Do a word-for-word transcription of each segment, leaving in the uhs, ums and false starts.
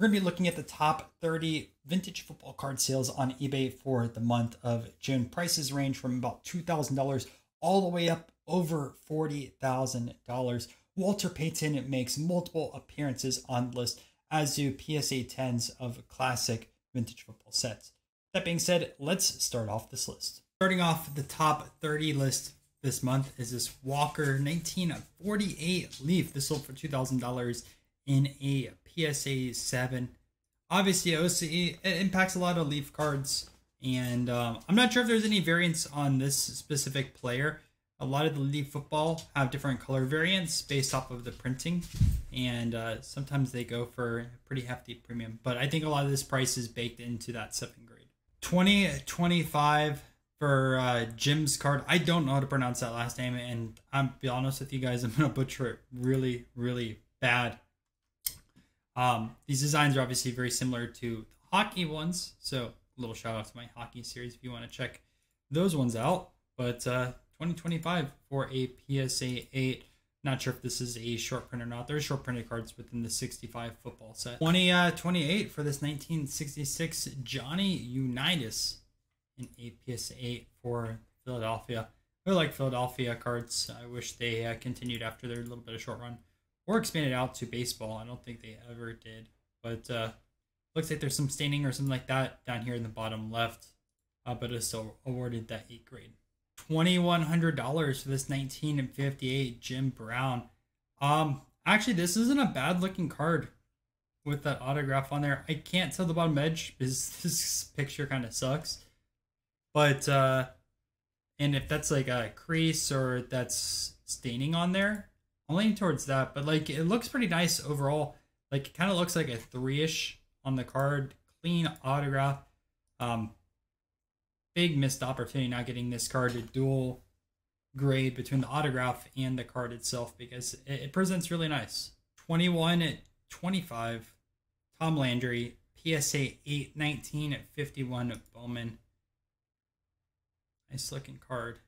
We're going to be looking at the top thirty vintage football card sales on eBay for the month of June. Prices range from about two thousand dollars all the way up over forty thousand dollars. Walter Payton makes multiple appearances on the list, as do P S A tens of classic vintage football sets. That being said, let's start off this list. Starting off the top thirty list this month is this Walker nineteen forty-eight Leaf. This sold for two thousand dollars in a P S A seven. Obviously, O C E impacts a lot of Leaf cards, and um, I'm not sure if there's any variants on this specific player. A lot of the Leaf football have different color variants based off of the printing, and uh, sometimes they go for a pretty hefty premium, but I think a lot of this price is baked into that seventh grade. twenty twenty-five for uh, Jim's card. I don't know how to pronounce that last name, and I'll be honest with you guys, I'm going to butcher it really, really bad. Um, these designs are obviously very similar to hockey ones, so a little shout out to my hockey series if you want to check those ones out. But uh, twenty twenty-five for a P S A eight. Not sure if this is a short print or not. There's short printed cards within the sixty-five football set. twenty twenty-eight for this nineteen sixty-six Johnny Unitas in a P S A eight for Philadelphia. I like Philadelphia cards. I wish they uh, continued after their little bit of short run or expanded out to baseball. I don't think they ever did, but uh, looks like there's some staining or something like that down here in the bottom left, uh, but it's still awarded that eighth grade. twenty-one hundred dollars for this nineteen fifty-eight Jim Brown. Um, actually, this isn't a bad looking card with that autograph on there. I can't tell the bottom edge because this picture kind of sucks. But, uh, and if that's like a crease or that's staining on there, I'm leaning towards that. But like, it looks pretty nice overall. Like, it kind of looks like a three-ish on the card. Clean autograph. Um, Big missed opportunity not getting this card a dual grade between the autograph and the card itself, because it, it presents really nice. twenty-one twenty-five Tom Landry P S A eight nineteen fifty-one Bowman. Nice looking card.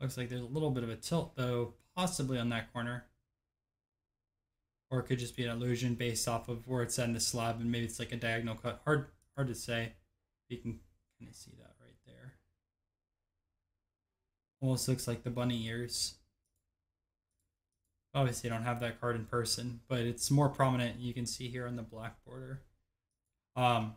Looks like there's a little bit of a tilt though, possibly on that corner, or it could just be an illusion based off of where it's at in the slab, and maybe it's like a diagonal cut. Hard, hard to say. You can kind of see that right there. Almost looks like the bunny ears. Obviously, I don't have that card in person, but it's more prominent. You can see here on the black border. Um,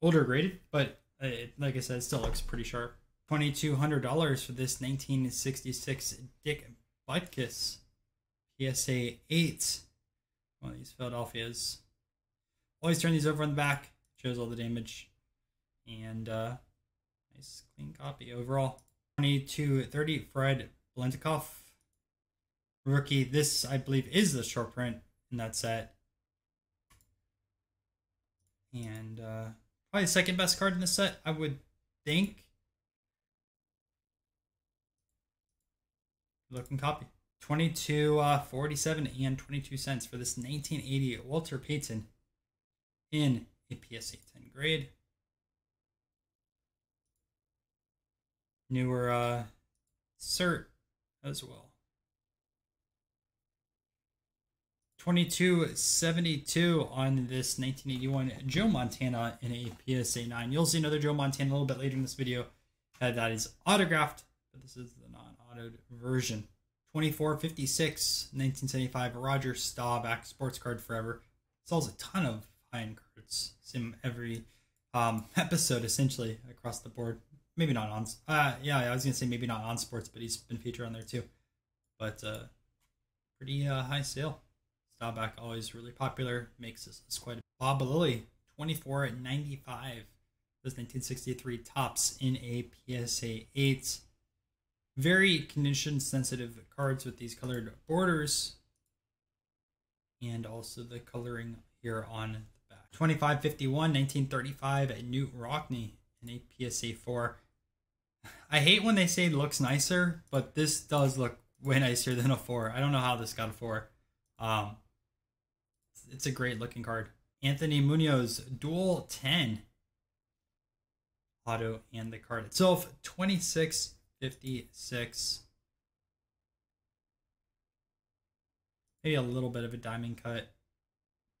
older graded, but it, like I said, it still looks pretty sharp. twenty-two hundred dollars for this nineteen sixty-six Dick Butkus P S A eight. One of these Philadelphias. Always turn these over on the back. Shows all the damage. And uh, nice clean copy overall. twenty-two thirty Fred Blentikoff rookie. This I believe is the short print in that set, and uh, probably the second best card in the set, I would think. Looking copy. twenty-two forty-seven and twenty-two cents for this nineteen eighty Walter Payton in a P S A ten grade. Newer uh, cert as well. twenty-two seventy-two on this nineteen eighty-one Joe Montana in a P S A nine. You'll see another Joe Montana a little bit later in this video. Uh, that is autographed, but this is the non-autoed version. twenty-four fifty-six nineteen seventy-five Roger Staubach sports card forever. Sells a ton of high-end cards. Sim every um, episode essentially across the board. Maybe not on, uh, yeah, I was going to say maybe not on sports, but he's been featured on there too. But uh, pretty uh, high sale. Staubach always really popular, makes this list quite a bit. Bob Lilley, twenty-four ninety-five. This nineteen sixty-three Tops in a P S A eight. Very condition sensitive cards with these colored borders. And also the coloring here on the back. twenty-five fifty-one, nineteen thirty-five at Newt Rockne. A P S A four. I hate when they say it looks nicer, but this does look way nicer than a four. I don't know how this got a four. Um, it's a great looking card. Anthony Munoz dual ten auto and the card itself. twenty-six fifty-six. Maybe a little bit of a diamond cut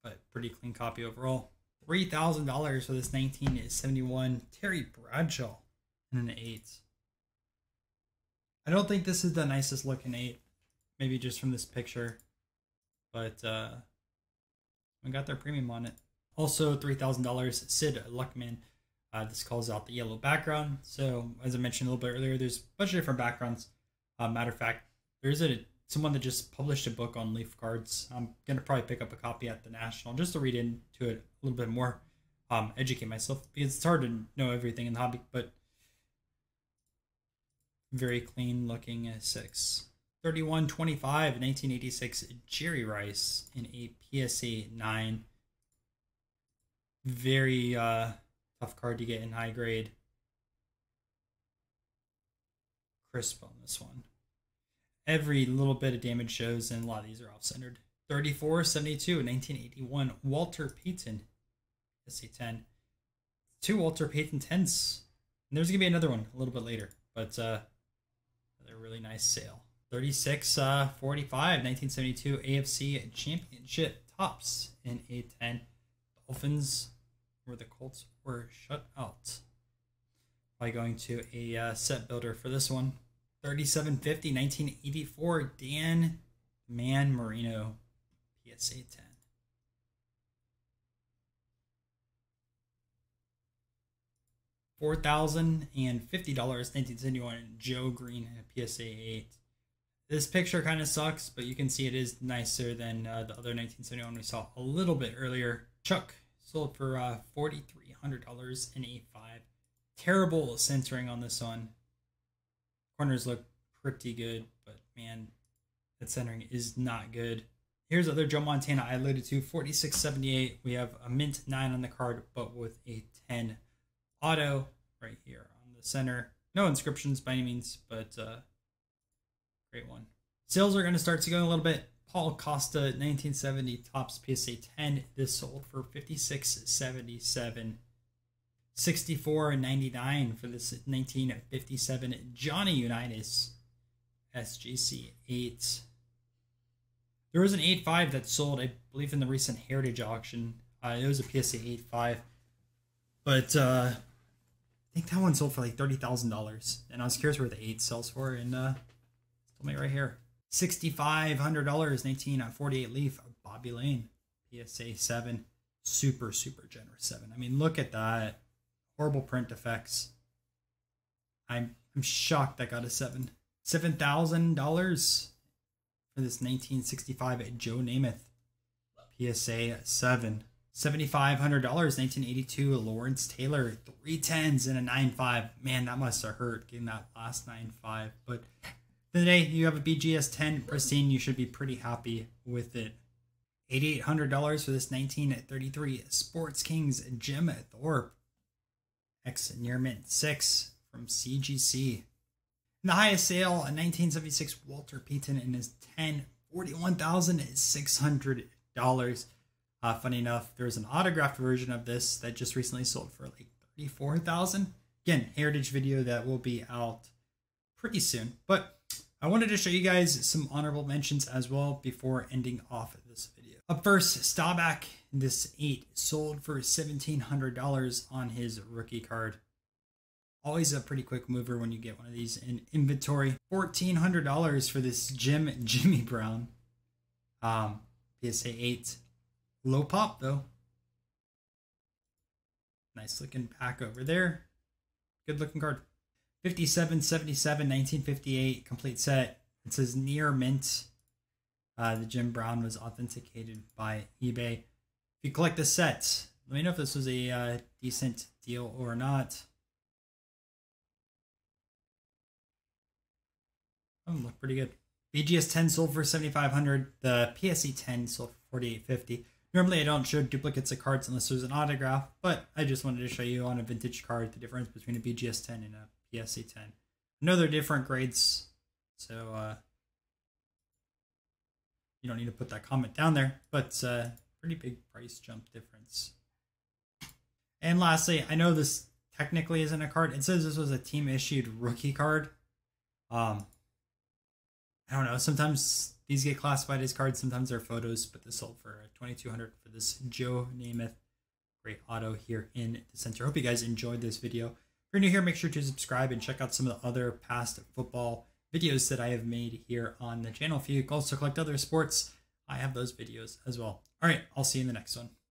but pretty clean copy overall. three thousand dollars for this nineteen seventy-one Terry Bradshaw and an eight. I don't think this is the nicest looking eight, maybe just from this picture, but uh, we got their premium on it. Also three thousand dollars Sid Luckman. Uh, this calls out the yellow background. So as I mentioned a little bit earlier, there's a bunch of different backgrounds. Uh, matter of fact, there is a someone that just published a book on leaf cards. I'm gonna probably pick up a copy at the National just to read into it a little bit more, um, educate myself, because it's hard to know everything in the hobby. But very clean looking six. thirty-one twenty-five nineteen eighty-six Jerry Rice in a P S A nine. Very uh, tough card to get in high grade. Crisp on this one. Every little bit of damage shows, and a lot of these are off-centered. thirty-four seventy-two nineteen eighty-one Walter Payton S A ten. Two Walter Payton tens. And there's gonna be another one a little bit later, but uh they're really nice sale. thirty-six forty-five nineteen seventy-two A F C Championship tops in A ten. Dolphins, where the Colts were shut out by going to a uh, set builder for this one. thirty-seven fifty nineteen eighty-four Dan Man Marino P S A ten. four thousand fifty dollars nineteen seventy-one Joe Greene P S A eight. This picture kind of sucks, but you can see it is nicer than uh, the other nineteen seventy-one we saw a little bit earlier. Chuck sold for uh, forty-three hundred dollars in a five. Terrible centering on this one. Corners look pretty good, but man, that centering is not good. Here's other Joe Montana I alluded to, forty-six seventy-eight. We have a mint nine on the card, but with a ten auto right here on the center. No inscriptions by any means, but uh, great one. Sales are going to start to go a little bit. Paul Costa, nineteen seventy Topps P S A ten. This sold for fifty-six seventy-seven. sixty-four ninety-nine for this nineteen fifty-seven Johnny Unitas S G C eight. There was an eight five that sold, I believe, in the recent Heritage auction. Uh, it was a P S A eight five, but uh, I think that one sold for like thirty thousand dollars. And I was curious where the eight sells for, and uh, told me right here. sixty-five hundred dollars nineteen forty-eight Leaf Bobby Lane P S A seven. Super, super generous seven. I mean, look at that. Horrible print effects. I'm I'm shocked that got a seven. Seven thousand dollars for this nineteen sixty-five Joe Namath P S A seven. Seventy-five hundred dollars nineteen eighty-two Lawrence Taylor, three tens and a nine five. Man, that must have hurt getting that last nine five. But today you have a B G S ten pristine. You should be pretty happy with it. eighty-eight hundred dollars for this nineteen thirty-three Sports Kings Jim Thorpe X near mint six from C G C. And the highest sale, a nineteen seventy-six Walter Payton in his ten, forty-one thousand six hundred dollars. Uh, funny enough, there's an autographed version of this that just recently sold for like thirty-four thousand dollars. Again, Heritage video that will be out pretty soon, but I wanted to show you guys some honorable mentions as well before ending off this video. Up first, Staubach, this eight sold for seventeen hundred dollars on his rookie card. Always a pretty quick mover when you get one of these in inventory. fourteen hundred dollars for this Jim Jimmy Brown um, P S A eight. Low pop though. Nice looking pack over there. Good looking card. fifty-seven seventy-seven nineteen fifty-eight complete set. It says near mint. Uh, the Jim Brown was authenticated by eBay. If you collect the set, let me know if this was a uh, decent deal or not. Oh, look pretty good. B G S ten sold for seventy-five hundred dollars. The P S A ten sold for forty-eight fifty. Normally I don't show duplicates of cards unless there's an autograph, but I just wanted to show you on a vintage card the difference between a B G S ten and a P S A ten. I know they're different grades, so uh, you don't need to put that comment down there, but uh, pretty big price jump difference. And lastly, I know this technically isn't a card. It says this was a team issued rookie card. Um, I don't know, sometimes these get classified as cards, sometimes they're photos, but this sold for twenty-two hundred dollars for this Joe Namath great auto here in the center. I hope you guys enjoyed this video. If you're new here, make sure to subscribe and check out some of the other past football videos that I have made here on the channel. If you also collect other sports, I have those videos as well. All right, I'll see you in the next one.